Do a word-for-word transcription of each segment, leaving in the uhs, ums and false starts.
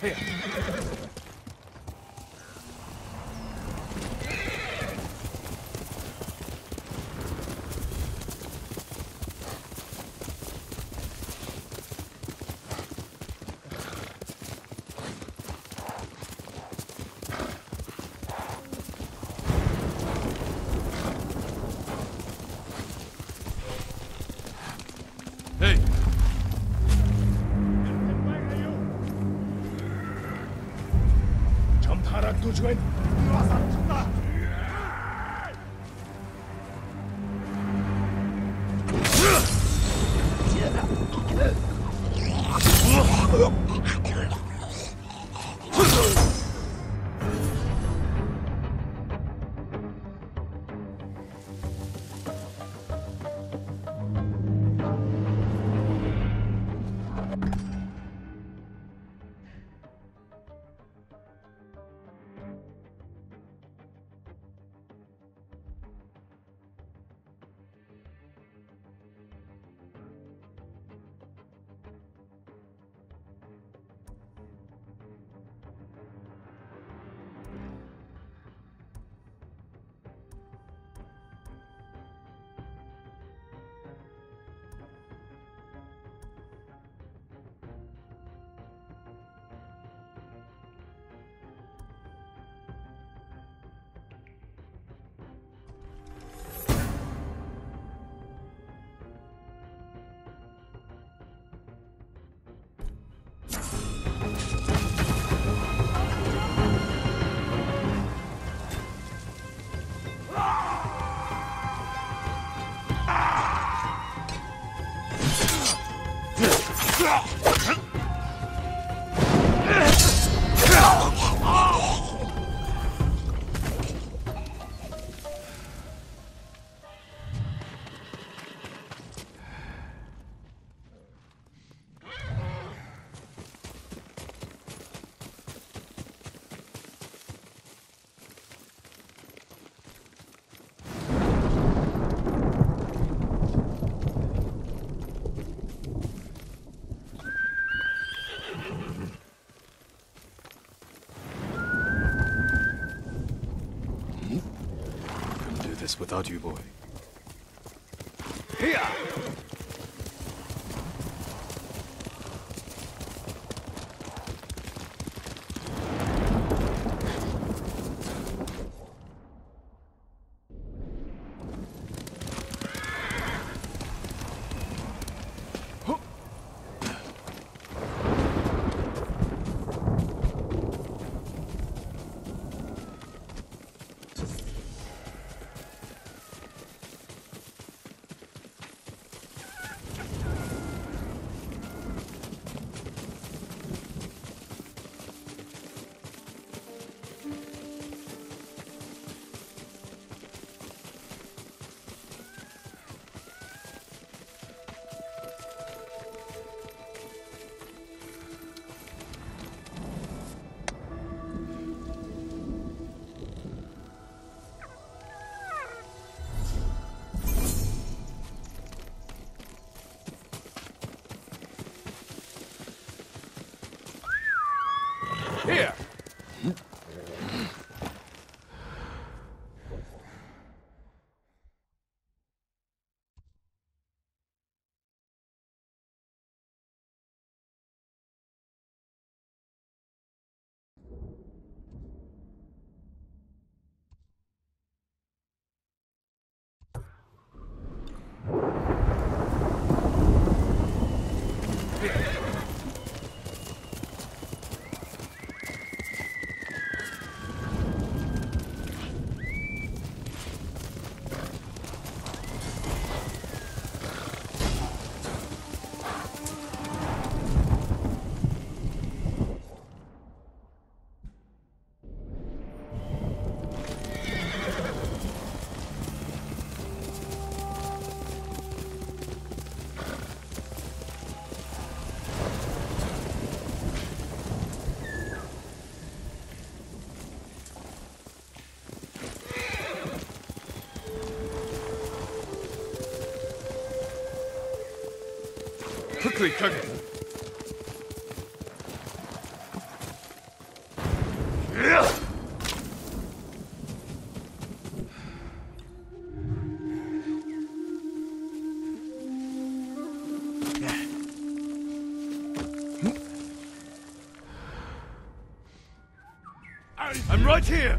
Here. Without you, boy. Here! Here! Quickly, quickly. I'm right here!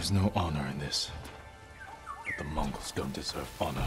There's no honor in this, but the Mongols don't deserve honor.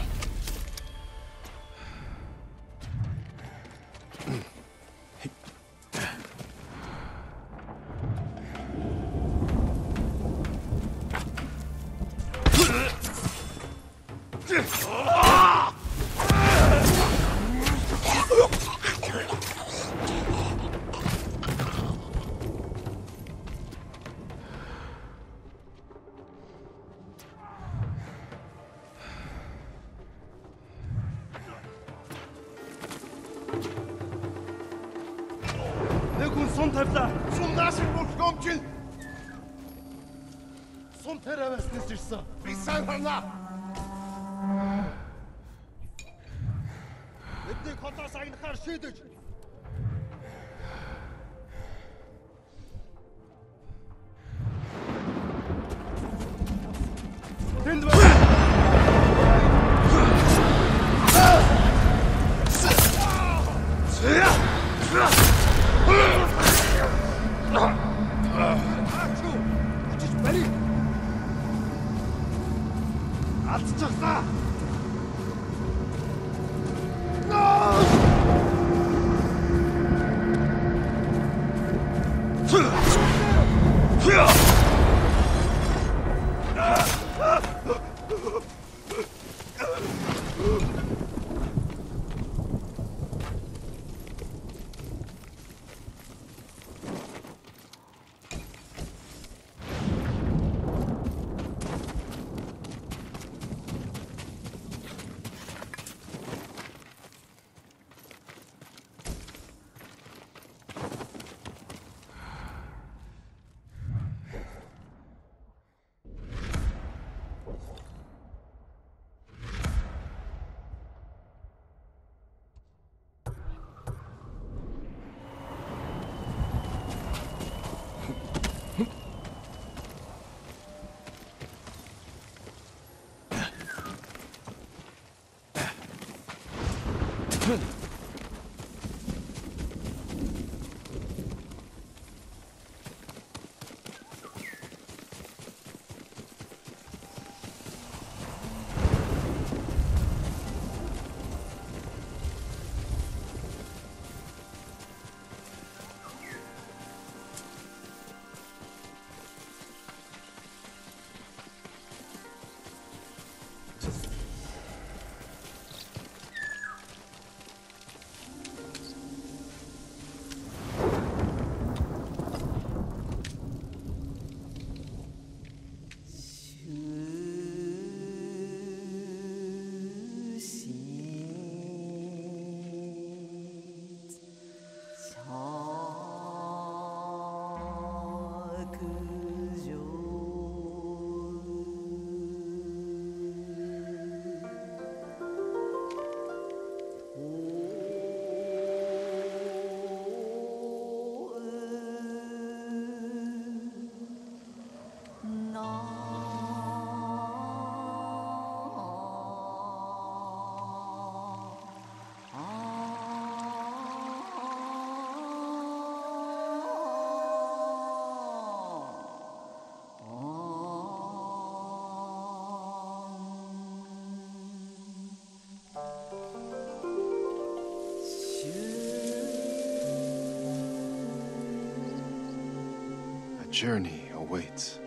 Journey awaits.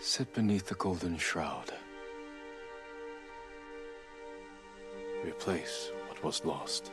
Sit beneath the golden shroud. Replace what was lost.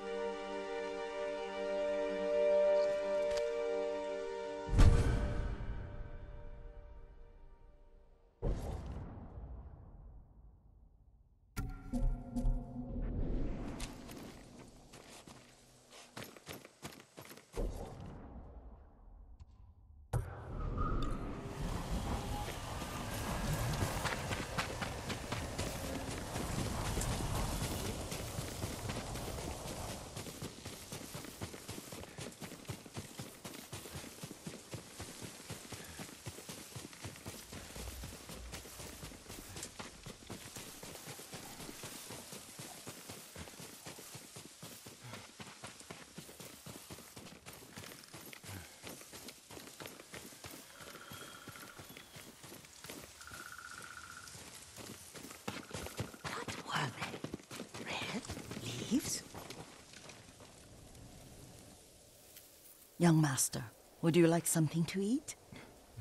Young master, would you like something to eat?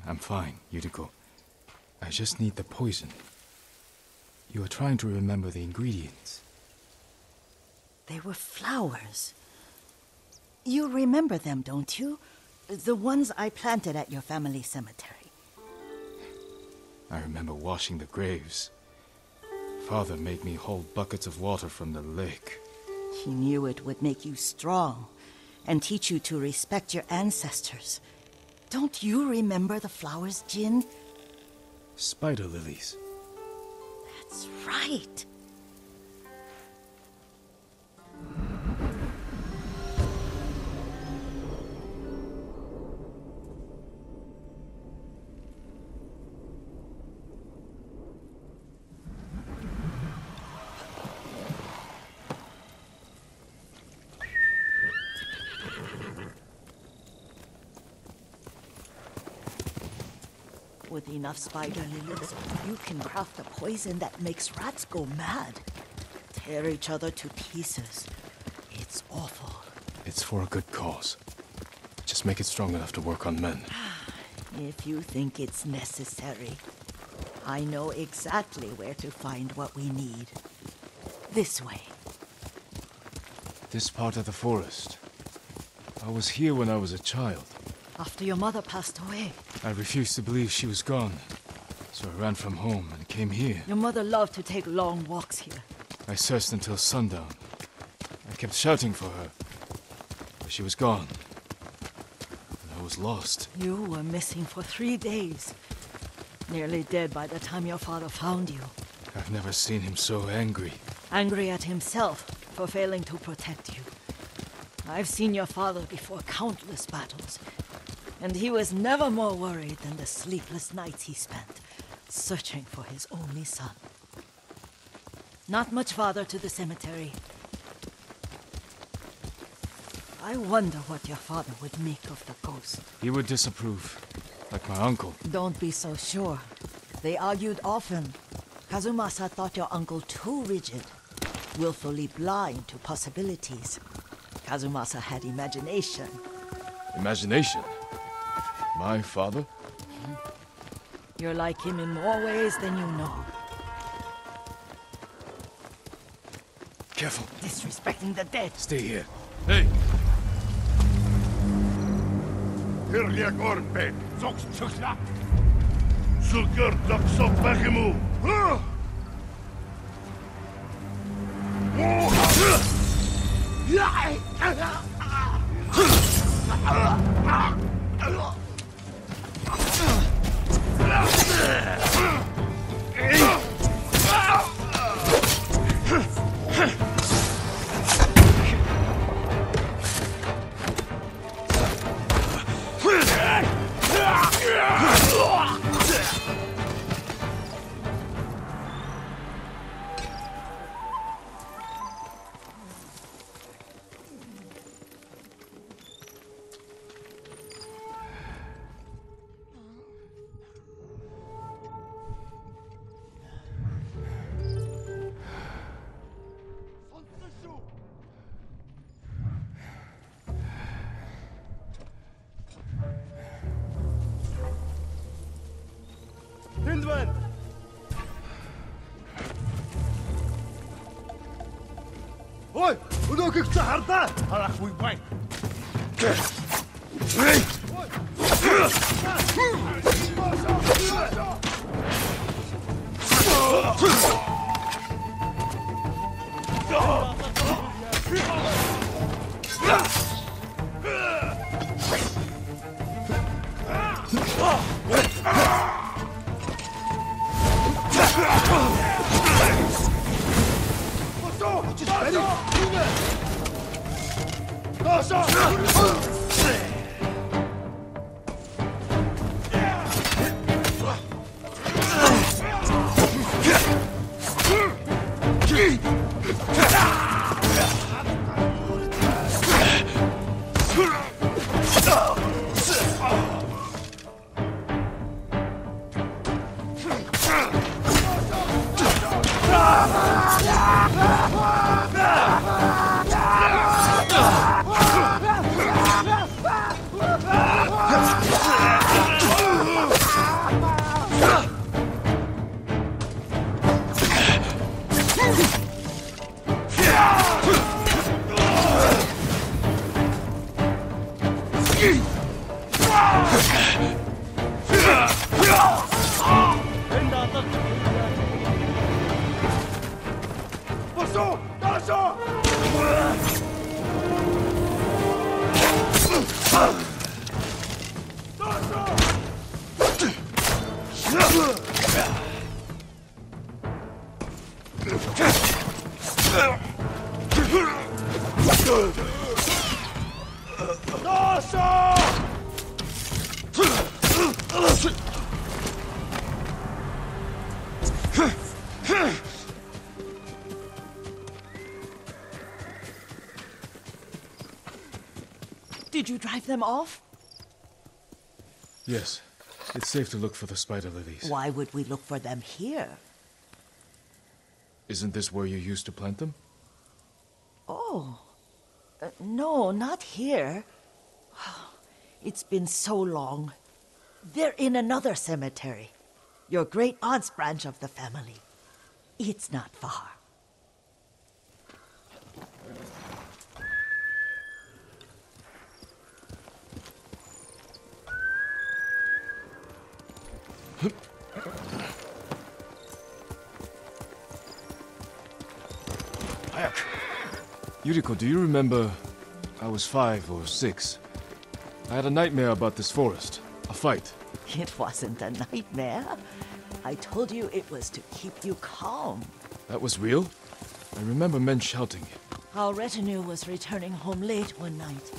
I'm fine, Yuriko. I just need the poison. You are trying to remember the ingredients. They were flowers. You remember them, don't you? The ones I planted at your family cemetery. I remember washing the graves. Father made me hold buckets of water from the lake. He knew it would make you strong and teach you to respect your ancestors. Don't you remember the flowers, Jin? Spider lilies. That's right. With enough spider lilies, you can craft a poison that makes rats go mad. Tear each other to pieces. It's awful. It's for a good cause. Just make it strong enough to work on men. If you think it's necessary. I know exactly where to find what we need. This way. This part of the forest. I was here when I was a child. After your mother passed away. I refused to believe she was gone, so I ran from home and came here. Your mother loved to take long walks here. I searched until sundown. I kept shouting for her, but she was gone, and I was lost. You were missing for three days, nearly dead by the time your father found you. I've never seen him so angry. Angry at himself for failing to protect you. I've seen your father before countless battles. And he was never more worried than the sleepless nights he spent, searching for his only son. Not much farther to the cemetery. I wonder what your father would make of the ghost. He would disapprove, like my uncle. Don't be so sure. They argued often. Kazumasa thought your uncle too rigid, willfully blind to possibilities. Kazumasa had imagination. Imagination? My father? You're like him in more ways than you know. Careful. Disrespecting the dead. Stay here. Hey! We wait. Did you drive them off? Yes. It's safe to look for the spider lilies. Why would we look for them here? Isn't this where you used to plant them? Oh. Uh, no, not here. It's been so long. They're in another cemetery. Your great aunt's branch of the family. It's not far. Yuriko, do you remember? I was five or six. I had a nightmare about this forest. A fight. It wasn't a nightmare. I told you it was to keep you calm. That was real? I remember men shouting. Our retinue was returning home late one night.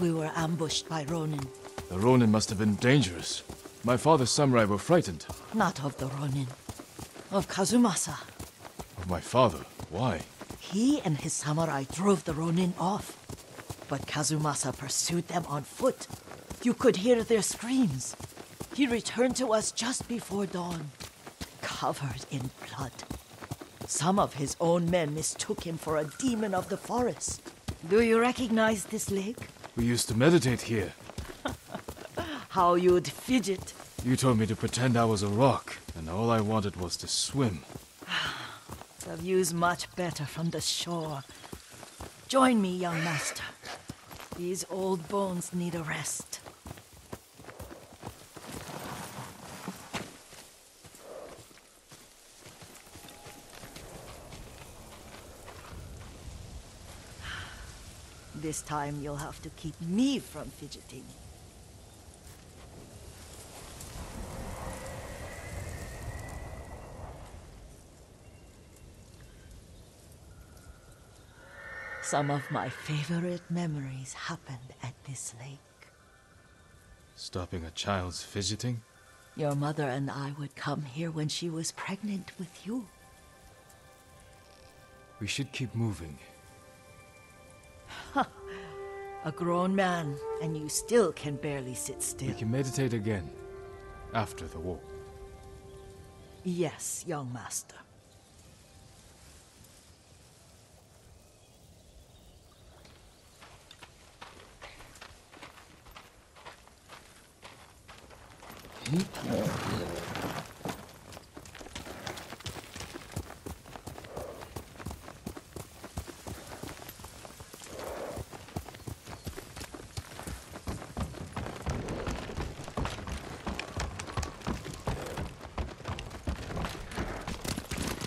We were ambushed by Ronin. The Ronin must have been dangerous. My father's samurai were frightened. Not of the Ronin. Of Kazumasa. Of my father? Why? He and his samurai drove the Ronin off. But Kazumasa pursued them on foot. You could hear their screams. He returned to us just before dawn, covered in blood. Some of his own men mistook him for a demon of the forest. Do you recognize this lake? We used to meditate here. How you'd fidget. You told me to pretend I was a rock, and all I wanted was to swim. The view's much better from the shore. Join me, young master. These old bones need a rest. This time you'll have to keep me from fidgeting. Some of my favorite memories happened at this lake. Stopping a child's fidgeting? Your mother and I would come here when she was pregnant with you. We should keep moving. A grown man, and you still can barely sit still. We can meditate again, after the war. Yes, young master.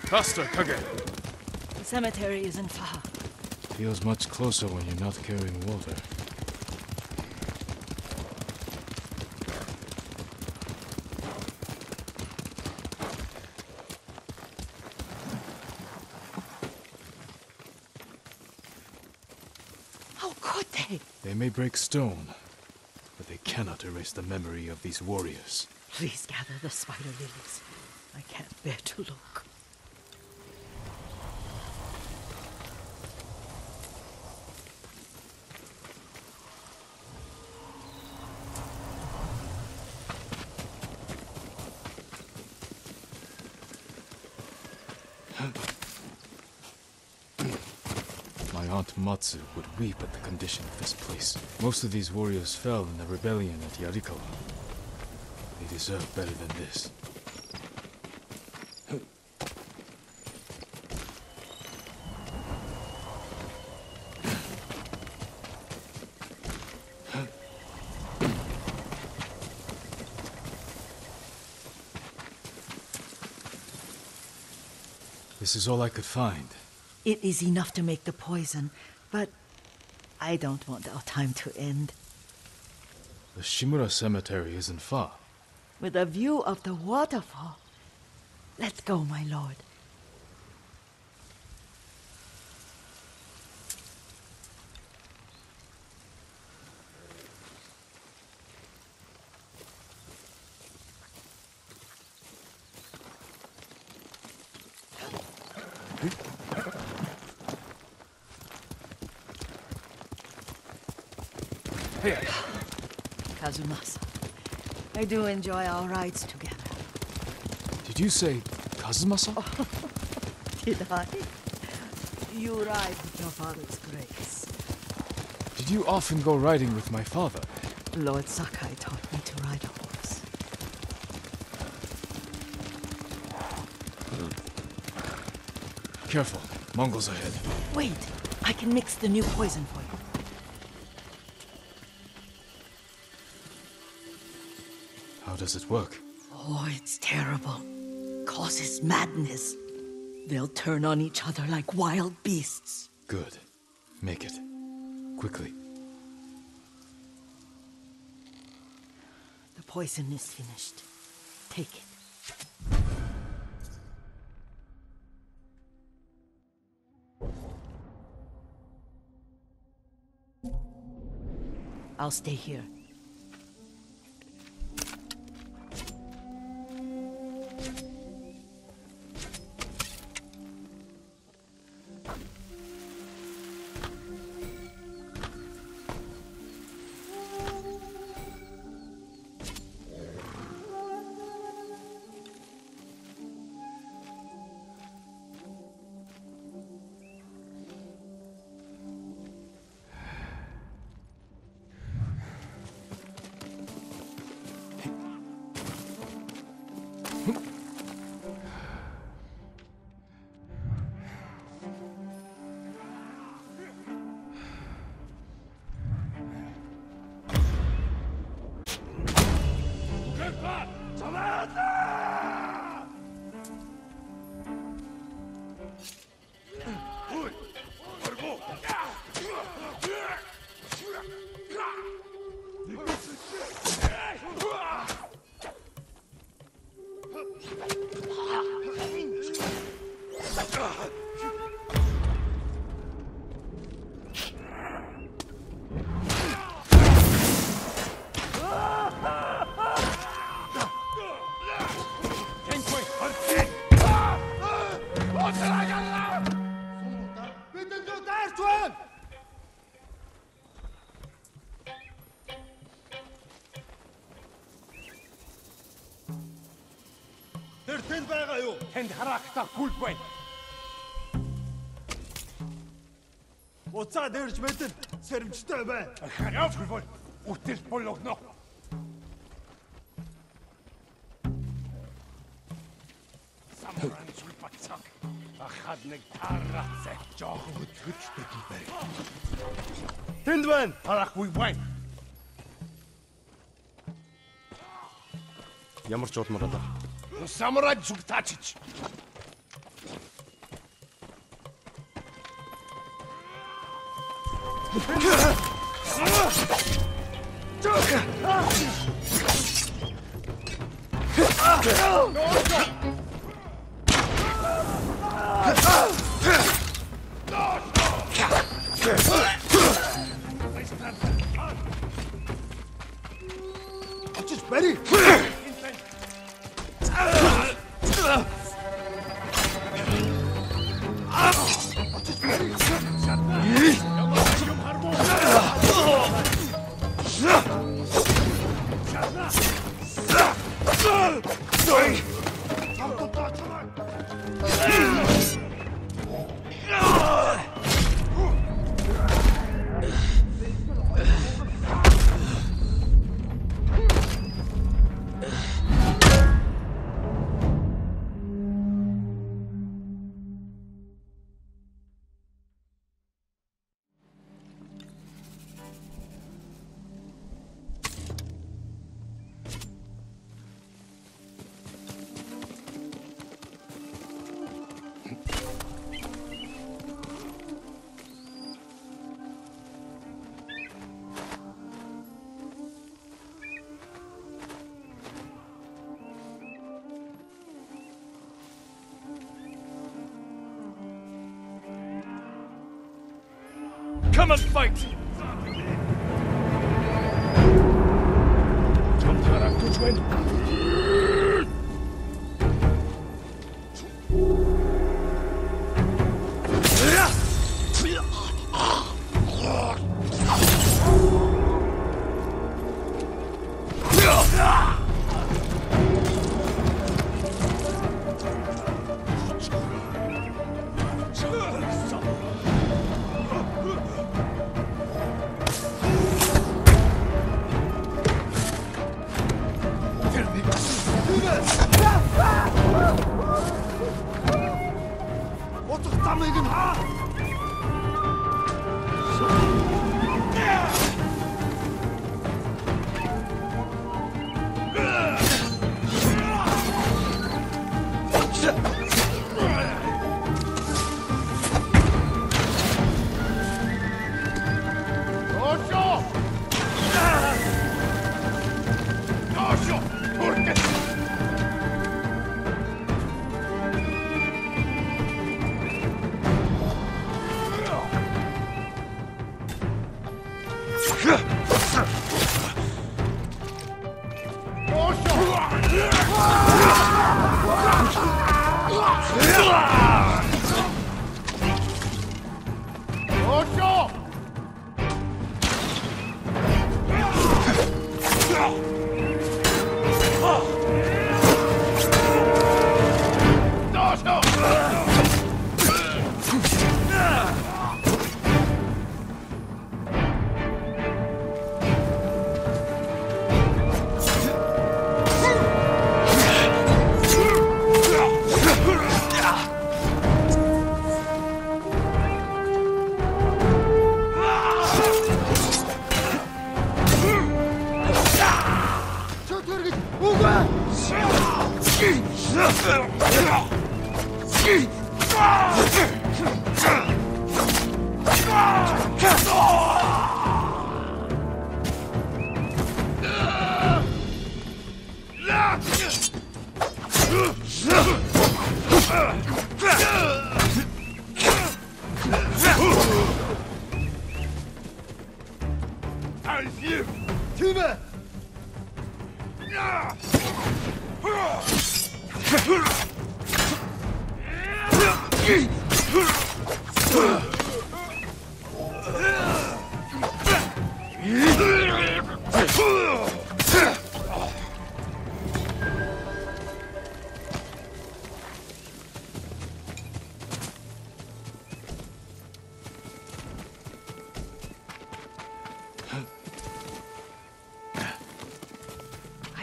Faster, Kage! The cemetery isn't far. Feels much closer when you're not carrying water. They may break stone, but they cannot erase the memory of these warriors. Please gather the spider lilies. I can't bear to look. Matsu would weep at the condition of this place. Most of these warriors fell in the rebellion at Yarikawa. They deserve better than this. This is all I could find. It is enough to make the poison, but I don't want our time to end. The Shimura cemetery isn't far. With a view of the waterfall. Let's go, my lord. Kazumasa, I do enjoy our rides together. Did you say Kazumasa? Did I? You ride with your father's grace. Did you often go riding with my father? Lord Sakai taught me to ride a horse. Careful, Mongols ahead. Wait, I can mix the new poison for you. How does it work? Oh, it's terrible. Causes madness. They'll turn on each other like wild beasts. Good. Make it. Quickly. The poison is finished. Take it. I'll stay here. ten байгаа юу? Тэнд харахтаа гүл байна. Уцаа дээрж мэдэн сэрэмжтэй байна. Хараач гүл бол үтэл болгоно. Самуран зүйл бацаг. Ахад нэг тараацаа жоохон хөдөлгөжтэй байна. Тэнд байна. Харахгүй байна. Ямар ч улмаар алга. Самурай зүг таачиж. Come and fight! Come to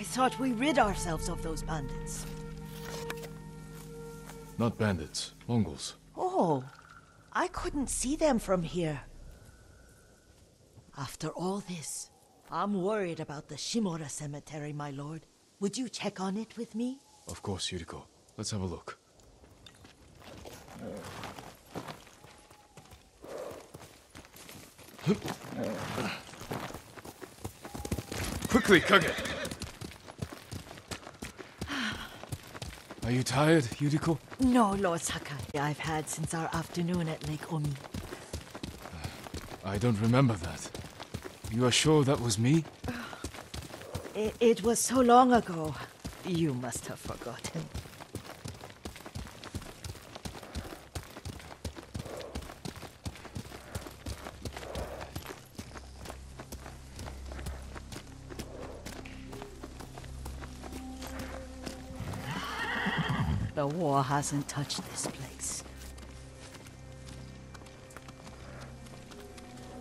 I thought we rid ourselves of those bandits. Not bandits, Mongols. Oh, I couldn't see them from here. After all this, I'm worried about the Shimura cemetery, my lord. Would you check on it with me? Of course, Yuriko. Let's have a look. Quickly, Kage! Are you tired, Yuriko? No, Lord Sakai. I've had since our afternoon at Lake Omi. I don't remember that. You are sure that was me? It, it was so long ago. You must have forgotten. The war hasn't touched this place.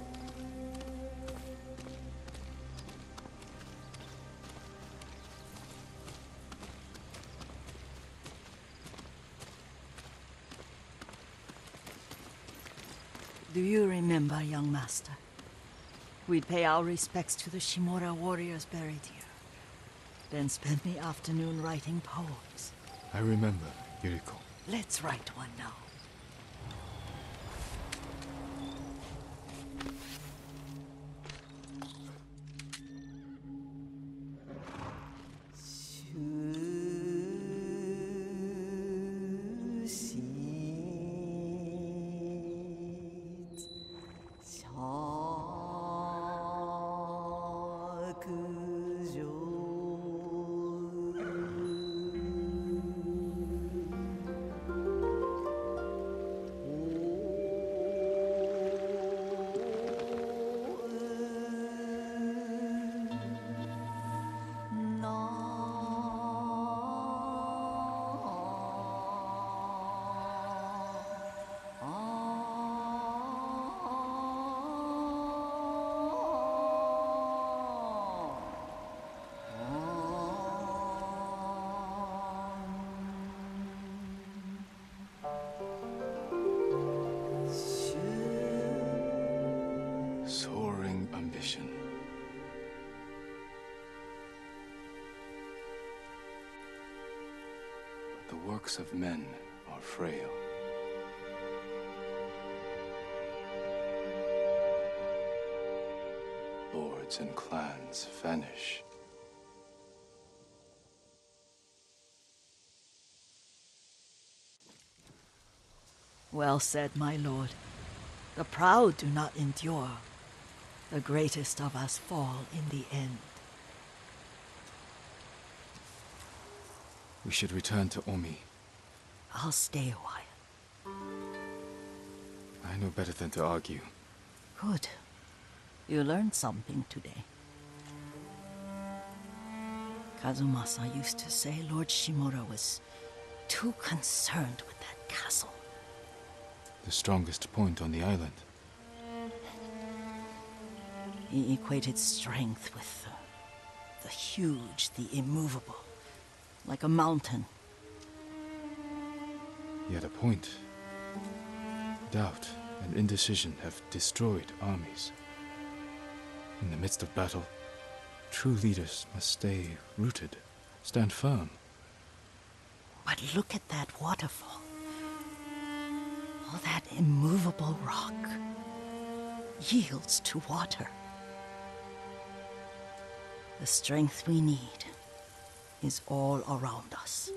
Do you remember, young master? We'd pay our respects to the Shimura warriors buried here, then spend the afternoon writing poems. I remember, Yuriko. Let's write one now. The works of men are frail. Lords and clans vanish. Well said, my lord. The proud do not endure. The greatest of us fall in the end. We should return to Omi. I'll stay a while. I know better than to argue. Good. You learned something today. Kazumasa used to say Lord Shimura was too concerned with that castle. The strongest point on the island. He equated strength with the, the huge, the immovable. Like a mountain. Yet a point. Doubt and indecision have destroyed armies. In the midst of battle, true leaders must stay rooted, stand firm. But look at that waterfall. All that immovable rock yields to water. The strength we need is all around us.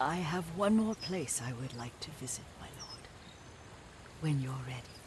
I have one more place I would like to visit, my lord, when you're ready.